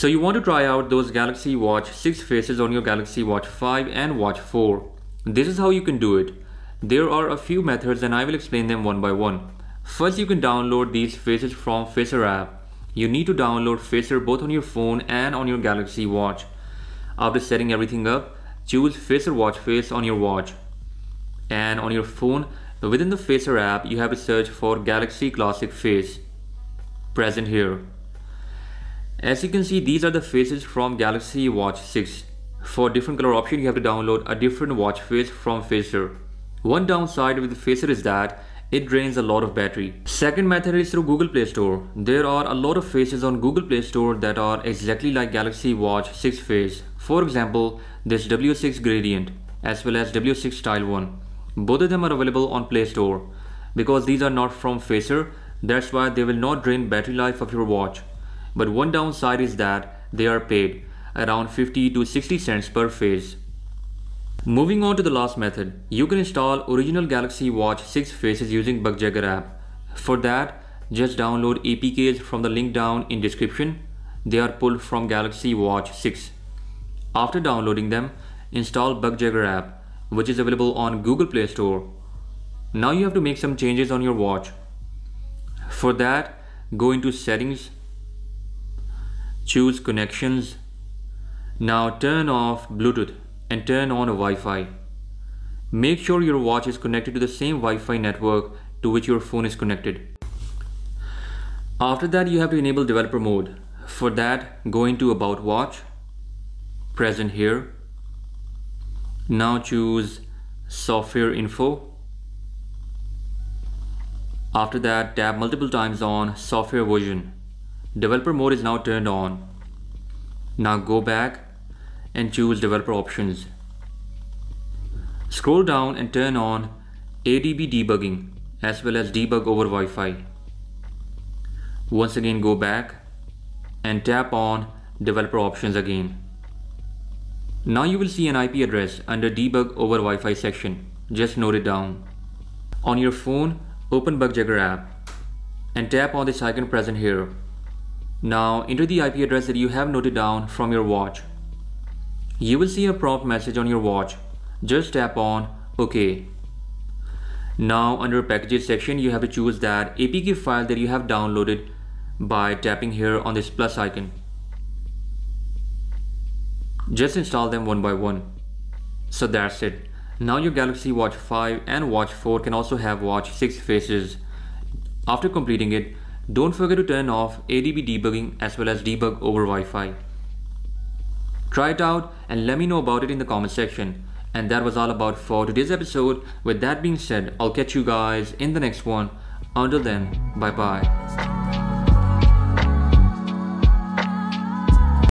So you want to try out those Galaxy Watch 6 faces on your Galaxy Watch 5 and Watch 4. This is how you can do it. There are a few methods and I will explain them one by one. First, you can download these faces from Facer app. You need to download Facer both on your phone and on your Galaxy Watch. After setting everything up, choose Facer watch face on your watch. And on your phone, within the Facer app, you have to search for Galaxy Classic Face, present here. As you can see, these are the faces from Galaxy Watch 6. For different color option, you have to download a different watch face from Facer. One downside with Facer is that it drains a lot of battery. Second method is through Google Play Store. There are a lot of faces on Google Play Store that are exactly like Galaxy Watch 6 face. For example, this W6 Gradient as well as W6 Style 1. Both of them are available on Play Store. Because these are not from Facer, that's why they will not drain battery life of your watch. But one downside is that they are paid around 50 to 60 cents per face. Moving on to the last method, you can install original Galaxy Watch 6 faces using BugJaeger app. For that, just download APKs from the link down in description. They are pulled from Galaxy Watch 6. After downloading them, install BugJaeger app, which is available on Google Play Store. Now you have to make some changes on your watch. For that, go into settings, choose connections. Now turn off Bluetooth and turn on a Wi-Fi. Make sure your watch is connected to the same Wi-Fi network to which your phone is connected. After that, you have to enable developer mode. For that, go into About Watch, present here. Now choose Software Info. After that, tap multiple times on Software Version. Developer mode is now turned on. Now go back and choose developer options. Scroll down and turn on ADB debugging as well as debug over Wi-Fi. Once again, go back and tap on developer options again. Now you will see an IP address under debug over Wi-Fi section. Just note it down. On your phone, open BugJaeger app and tap on this icon present here. Now enter the IP address that you have noted down from your watch. You will see a prompt message on your watch. Just tap on OK. Now under packages section, you have to choose that APK file that you have downloaded by tapping here on this plus icon. Just install them one by one. So that's it. Now your Galaxy Watch 5 and Watch 4 can also have Watch 6 faces. After completing it, don't forget to turn off ADB debugging as well as debug over Wi-Fi. Try it out and let me know about it in the comment section. And that was all about for today's episode. With that being said, I'll catch you guys in the next one. Until then, bye bye.